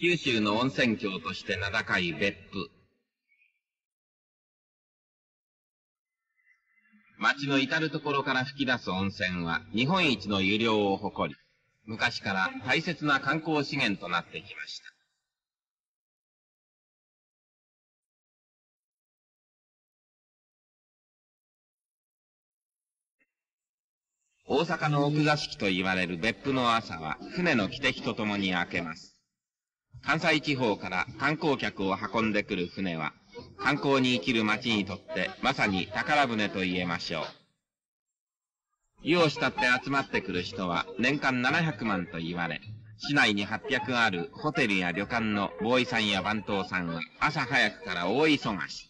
九州の温泉郷として名高い別府。町の至るところから吹き出す温泉は日本一の湯量を誇り、昔から大切な観光資源となってきました。大阪の奥座敷と言われる別府の朝は船の汽笛とともに明けます。関西地方から観光客を運んでくる船は、観光に生きる町にとってまさに宝船と言えましょう。湯を慕って集まってくる人は年間700万と言われ、市内に800あるホテルや旅館のボーイさんや番頭さんは朝早くから大忙し。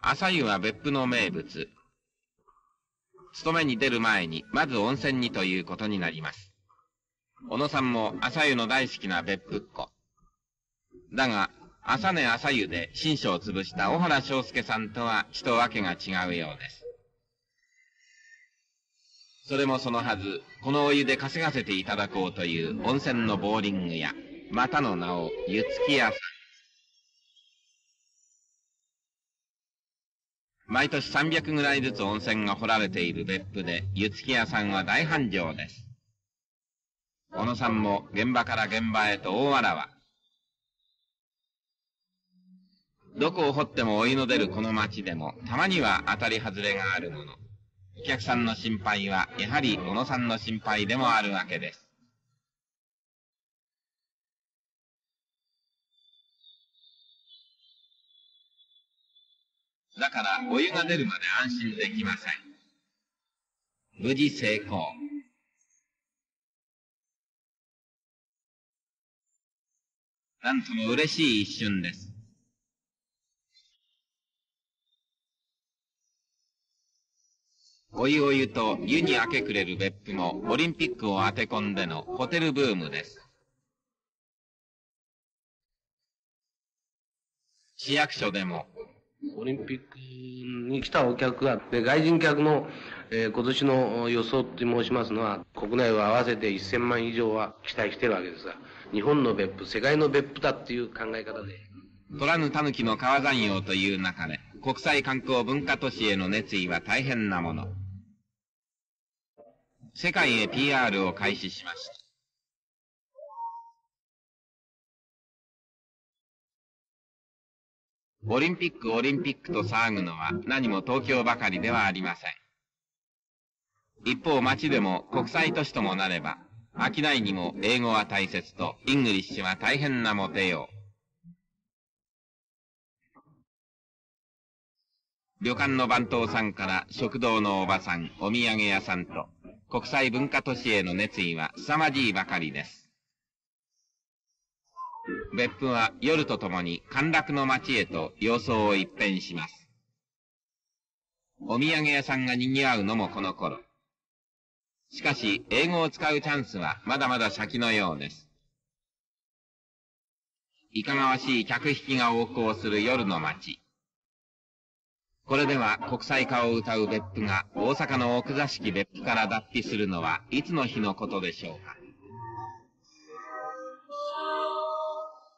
朝湯は別府の名物。勤めに出る前に、まず温泉にということになります。小野さんも朝湯の大好きな別府っ子。だが、朝寝朝湯で新書を潰した小原章介さんとはちとわけが違うようです。それもそのはず、このお湯で稼がせていただこうという温泉のボーリングや、またの名を湯つき屋さん。毎年300ぐらいずつ温泉が掘られている別府で、湯つき屋さんは大繁盛です。小野さんも現場から現場へと大あらわ。どこを掘ってもお湯の出るこの町でも、たまには当たり外れがあるもの。お客さんの心配は、やはり小野さんの心配でもあるわけです。だから、お湯が出るまで安心できません。無事成功。なんとも嬉しい一瞬です。お湯お湯と湯に明け暮れる別府も、オリンピックを当て込んでのホテルブームです。市役所でも、オリンピックに来たお客が、外人客の、今年の予想って申しますのは、国内を合わせて1000万以上は期待しているわけですが、日本の別府、世界の別府だっていう考え方で。取らぬ狸の川山用という中で、国際観光文化都市への熱意は大変なもの。世界へ PR を開始しました。オリンピック、オリンピックと騒ぐのは何も東京ばかりではありません。一方、町でも国際都市ともなれば、商いにも英語は大切と、イングリッシュは大変なモテよう。旅館の番頭さんから食堂のおばさん、お土産屋さんと、国際文化都市への熱意は凄まじいばかりです。別府は夜とともに歓楽の街へと様相を一変します。お土産屋さんが賑わうのもこの頃。しかし、英語を使うチャンスはまだまだ先のようです。いかがわしい客引きが横行する夜の街。これでは国際化を謳う別府が大阪の奥座敷別府から脱皮するのはいつの日のことでしょうか。